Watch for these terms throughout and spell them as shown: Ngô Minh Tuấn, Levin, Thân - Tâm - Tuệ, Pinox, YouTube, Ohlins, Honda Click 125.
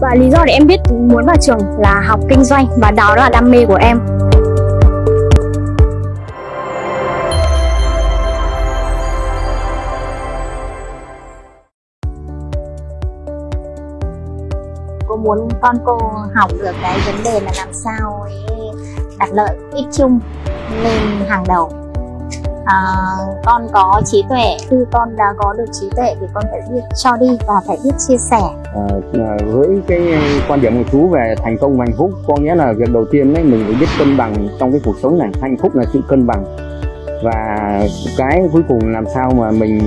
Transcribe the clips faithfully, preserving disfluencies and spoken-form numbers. Và lý do để em biết muốn vào trường là học kinh doanh, và đó là đam mê của em. Cô muốn con cô học được cái vấn đề là làm sao đặt lợi ích chung lên hàng đầu. À, con có trí tuệ, khi con đã có được trí tuệ thì con phải biết cho đi và phải biết chia sẻ. À, với cái quan điểm của chú về thành công và hạnh phúc, có nghĩa là việc đầu tiên đấy, mình phải biết cân bằng trong cái cuộc sống này. Hạnh phúc là sự cân bằng, và cái cuối cùng làm sao mà mình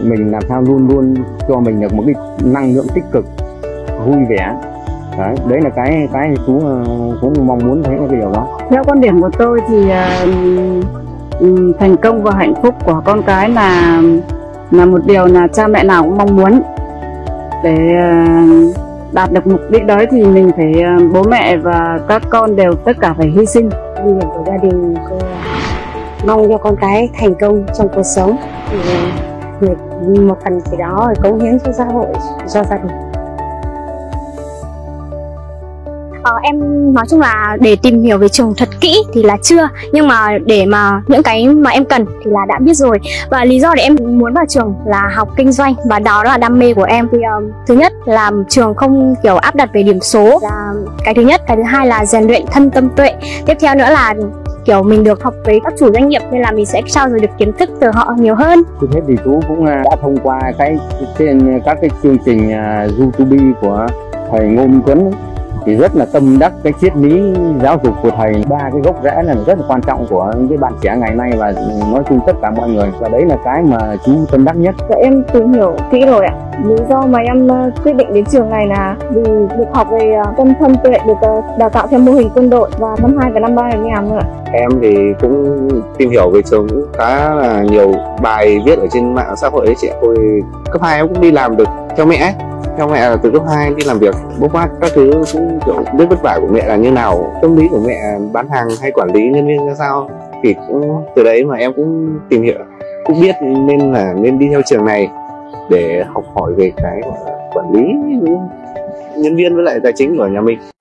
mình làm sao luôn luôn cho mình được một cái năng lượng tích cực, vui vẻ. Đấy, đấy là cái cái chú cũng mong muốn thấy cái điều đó. Theo quan điểm của tôi thì thành công và hạnh phúc của con cái là là một điều là cha mẹ nào cũng mong muốn. Để đạt được mục đích đấy thì mình phải, bố mẹ và các con đều tất cả phải hy sinh. Công việc của gia đình cô mong cho con cái thành công trong cuộc sống, một phần gì đó cống hiến cho xã hội, cho gia đình. Ờ, em nói chung là để tìm hiểu về trường thật kỹ thì là chưa, nhưng mà để mà những cái mà em cần thì là đã biết rồi. Và lý do để em muốn vào trường là học kinh doanh, và đó là đam mê của em. Thì um, thứ nhất là trường không kiểu áp đặt về điểm số, là cái thứ nhất. Cái thứ hai là rèn luyện thân tâm tuệ. Tiếp theo nữa là kiểu mình được học với các chủ doanh nghiệp, nên là mình sẽ trao dồi được kiến thức từ họ nhiều hơn. Thế thế thì chú cũng đã thông qua cái trên các cái chương trình YouTube của thầy Ngô Minh Tuấn thì rất là tâm đắc cái triết lý giáo dục của thầy. Ba cái gốc rễ là rất là quan trọng của cái bạn trẻ ngày nay và nói chung tất cả mọi người, và đấy là cái mà chú tâm đắc nhất. Và em tìm hiểu kỹ rồi ạ. Lý do mà em quyết định đến trường này là vì được học về tâm thân tuệ, được đào tạo theo mô hình quân đội và năm hai và năm ba em làm ạ. Em thì cũng tìm hiểu về trường cũng khá là nhiều, bài viết ở trên mạng xã hội ấy chị. Hồi cấp hai em cũng đi làm được theo mẹ ấy. Theo mẹ là từ cấp hai đi làm việc, bốc vác các thứ cũng kiểu biết vất vả của mẹ là như nào, tâm lý của mẹ bán hàng hay quản lý nhân viên ra sao, thì cũng từ đấy mà em cũng tìm hiểu, cũng biết nên là nên đi theo trường này để học hỏi về cái quản lý nhân viên với lại tài chính của nhà mình.